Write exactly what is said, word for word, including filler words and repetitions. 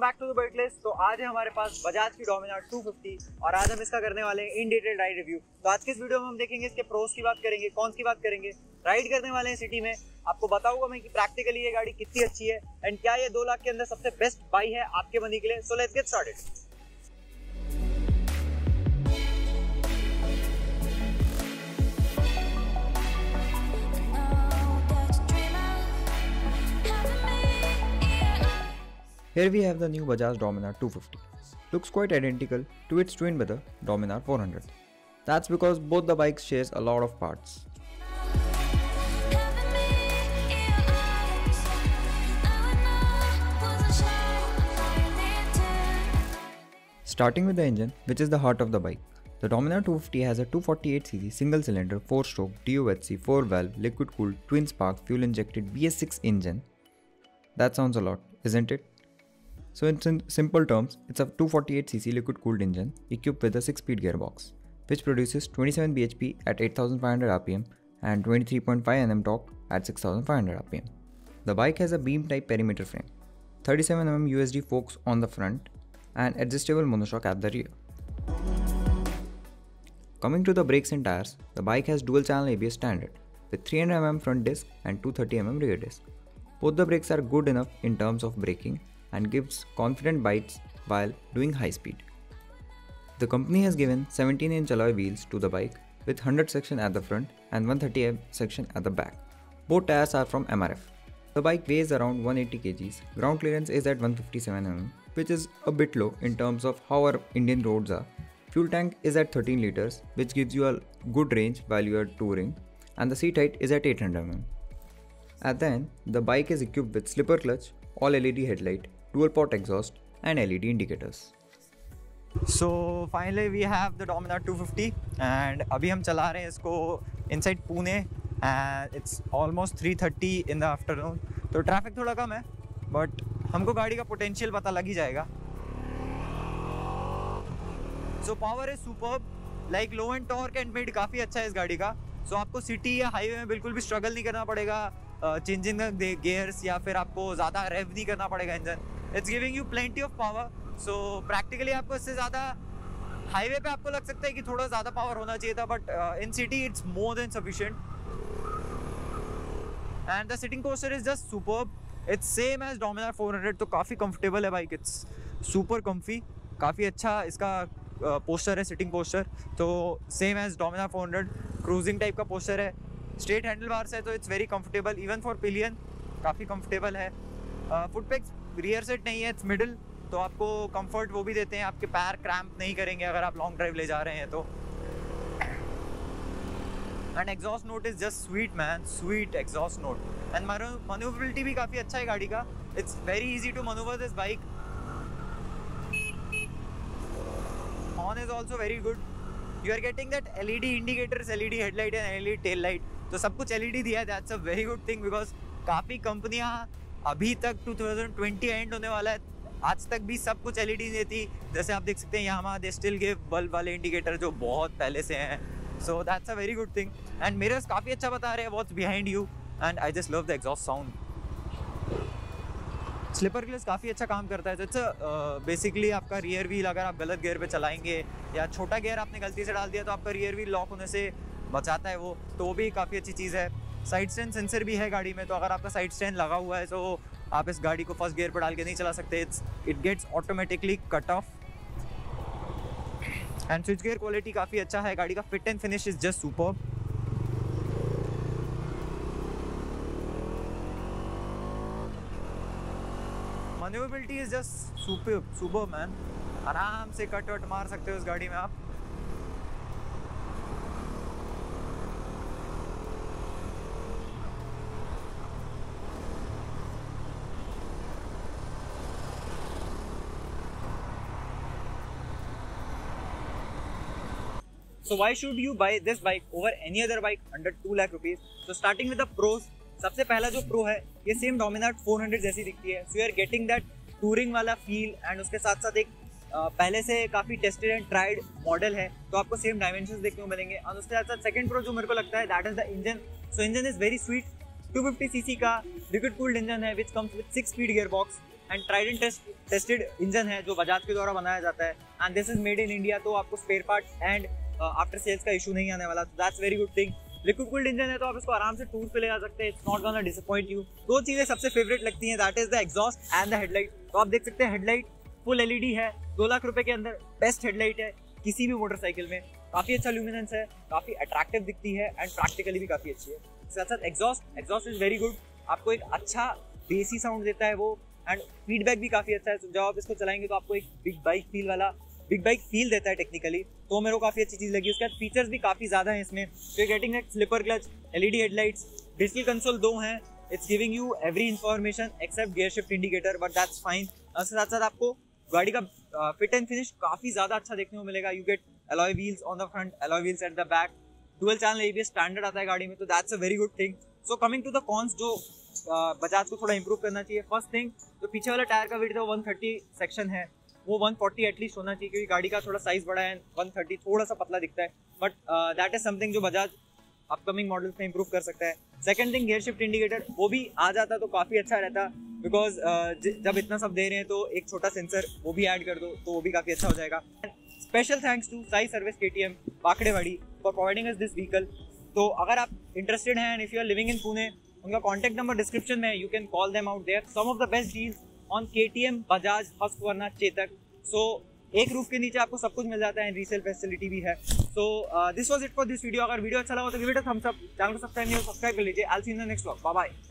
Back to the bike list. तो आज है हमारे पास बजाज की डोमिनार टू फिफ्टी और आज हम इसका करने वाले हैं इन डिटेल राइड रिव्यू। तो आज के इस वीडियो में हम देखेंगे इसके प्रोस की बात करेंगे, कॉन्स की बात करेंगे, राइड करने वाले हैं सिटी में, आपको बताऊंगा मैं कि प्रैक्टिकली ये गाड़ी कितनी अच्छी है एंड क्या ये दो लाख के अंदर सबसे बेस्ट बाई है आपके बंदी के लिए। So let's get started. Here we have the new Bajaj Dominar two fifty. Looks quite identical to its twin brother Dominar four hundred. That's because both the bikes shares a lot of parts. Starting with the engine, which is the heart of the bike. The Dominar two fifty has a two forty-eight c c single cylinder four stroke D O H C four valve liquid cooled twin spark fuel injected B S six engine. That sounds a lot, isn't it? So in simple terms, it's a two forty-eight c c liquid cooled engine equipped with a six speed gearbox, which produces twenty-seven b h p at eight thousand five hundred r p m and twenty-three point five newton meters torque at six thousand five hundred r p m. The bike has a beam type perimeter frame, thirty-seven millimeter U S D forks on the front and adjustable monoshock at the rear. Coming to the brakes and tires, the bike has dual channel A B S standard with three hundred millimeter front disc and two hundred thirty millimeter rear disc. Both the brakes are good enough in terms of braking and gives confident bites while doing high speed. The company has given seventeen inch alloy wheels to the bike with one hundred section at the front and one thirty M section at the back. Both tires are from M R F. The bike weighs around one hundred eighty kilograms, ground clearance is at one hundred fifty-seven millimeters, which is a bit low in terms of how our Indian roads are. Fuel tank is at thirteen liters, which gives you a good range while you are touring, and the seat height is at eight hundred millimeters. At the end, the bike is equipped with slipper clutch, all L E D headlight, dual port exhaust and L E D indicators. So finally we have the Dominar two fifty and अभी हम चला रहे हैं इसको inside Pune and it's almost three thirty in the afternoon. तो traffic थोड़ा कम है but हमको गाड़ी का potential पता लग ही जाएगा। So power is superb, like low end torque and mid काफ़ी अच्छा है इस गाड़ी का। So आपको city या highway में बिल्कुल भी struggle नहीं करना पड़ेगा चेंजिंग गेयर्स या फिर आपको ज़्यादा रेव नहीं करना पड़ेगा engine. It's giving you plenty of power. So practically आपको इससे ज़्यादा हाईवे पे आपको लग सकता है कि थोड़ा ज़्यादा पावर होना चाहिए था, but in city it's more than sufficient and the sitting posture is just superb. It's same as Dominar four hundred. तो काफ़ी कंफर्टेबल है बाइक, इट्स सुपर कम्फी, काफ़ी अच्छा इसका पोस्चर है, सिटिंग पोस्चर। तो same as Dominar four hundred cruising type का posture है, स्ट्रेट हैंडल बार्स है, तो it's very comfortable even for pillion, काफ़ी कंफर्टेबल है। फुटपेक्स रियर सेट नहीं है, इट्स मिडल, तो आपको कंफर्ट वो भी देते हैं, आपके पैर क्रैम्प नहीं करेंगे अगर आप लॉन्ग ड्राइव ले जा रहे हैं तो। And exhaust note is just sweet man, sweet exhaust note and manoeuvrability भी काफ़ी अच्छा है गाड़ी का। It's very easy to manoeuvre this bike. On is also very good, you are getting that L E D indicators, L E D headlight and L E D tail light, तो सब कुछ L E D दिया है। That's a very good thing because काफ़ी कंपनियाँ अभी तक two thousand twenty and होने वाला है, आज तक भी सब कुछ L E D नहीं थी। जैसे आप देख सकते हैं यहाँ दे स्टिल गिव बल्ब वाले इंडिकेटर जो बहुत पहले से हैं। So that's a very good thing and mirrors काफ़ी अच्छा बता रहे हैं what's behind you and I just love the exhaust sound. Slipper clutch काफ़ी अच्छा काम करता है। तो इट्स बेसिकली आपका रियर व्हील, अगर आप गलत गियर पे चलाएंगे या छोटा गियर आपने गलती से डाल दिया तो आपका रियर व्हील लॉक होने से बचाता है वो, तो वो भी काफ़ी अच्छी चीज़ है। साइड स्टैंड सेंसर भी है गाड़ी में, तो अगर आपका साइड स्टैंड लगा हुआ है तो आप इस गाड़ी को फर्स्ट गियर पर डाल के नहीं चला सकते, it's it gets automatically cut off. And switch gear quality काफ़ी अच्छा है, गाड़ी का fit and finish is just super. Manoeuvrability is just super super man, आराम से कट वट मार सकते हो इस गाड़ी में आप। So why should you buy this bike over any other bike under two lakh rupees? So starting with the pros, सबसे पहला जो pro है ये सेम Dominar four hundred जैसी दिखती है. So you are getting that touring वाला feel and उसके साथ साथ एक पहले से काफ़ी टेस्टेड एंड ट्राइड मॉडल है तो आपको सेम डायमेंशन देखने को मिलेंगे. और उसके साथ साथ सेकंड प्रो जो मेरे को लगता है that is the engine. So engine is very sweet, two fifty CC का लिक्विड कूल्ड इंजन है which comes with six speed gear box and tried and tested engine है जो बजाज के द्वारा बनाया जाता है and this is made in India. तो आपको spare parts and after sales का इशू नहीं आने वाला, तो that's very good thing. Liquid cooled engine है तो आप इसको आराम से टूर पे ले जा सकते हैं, it's not gonna disappoint you. दो चीज़ें सबसे फेवरेट लगती हैं, that is the exhaust and the headlight. तो आप देख सकते हैं हेडलाइट फुल एलईडी है, दो लाख रुपए के अंदर बेस्ट हेडलाइट है किसी भी मोटरसाइकिल में. काफ़ी अच्छा ल्यूमिनेंस है, काफ़ी अट्रैक्टिव दिखती है एंड प्रैक्टिकली भी काफ़ी अच्छी है. साथ साथ exhaust exhaust is very good, आपको एक अच्छा बेसी साउंड देता है वो एंड फीडबैक भी काफ़ी अच्छा है. जब आप इसको चलाएंगे तो आपको एक बिग बाइक फील वाला बिग बाइक फील देता है टेक्निकली, तो मेरे को काफ़ी अच्छी चीज़ लगी. उसके बाद फीचर्स भी काफ़ी ज़्यादा हैं इसमें. तो getting that slipper clutch, LED headlights, digital console दो हैं, it's giving you every information except gear shift indicator but that's fine. उसके साथ साथ आपको गाड़ी का फिट एंड फिनिश काफ़ी ज़्यादा अच्छा देखने को मिलेगा. You get alloy wheels on the front, alloy wheels at the back, dual channel ABS standard आता है गाड़ी में, तो that's a very good thing. So coming to the cons जो बजाज को थोड़ा इंप्रूव करना चाहिए, फर्स्ट थिंग जो पीछे वाला टायर का वेट है वो वन थर्टी सेक्शन है, वो वन फोर्टी एटलीस्ट होना चाहिए क्योंकि गाड़ी का थोड़ा साइज़ बड़ा है, वन थर्टी थोड़ा सा पतला दिखता है बट दैट इज समथिंग जो बजाज अपकमिंग मॉडल्स में इंप्रूव कर सकता है. Second thing gear shift indicator, वो भी आ जाता तो काफ़ी अच्छा रहता बिकॉज uh, जब इतना सब दे रहे हैं तो एक छोटा सेंसर वो भी ऐड कर दो तो वो भी काफ़ी अच्छा हो जाएगा. Special thanks to Sai service KTM Bakadewadi for providing us this vehicle. तो अगर आप इंटरेस्टेड हैं and if you are living in Pune, उनका कॉन्टैक्ट नंबर डिस्क्रिप्शन में, you can call them out there. Some of the best deals on KTM, Bajaj, Husqvarna, Chetak. So एक roof के नीचे आपको सब कुछ मिल जाता है, रीसेल फैसिलिटी भी है. So this was it for this video. अगर वीडियो अच्छा लगा तो give it a thumbs up, channel को सब्सक्राइब नहीं हो सब्सक्राइब कर लीजिए. I will see you in the next vlog. Bye bye.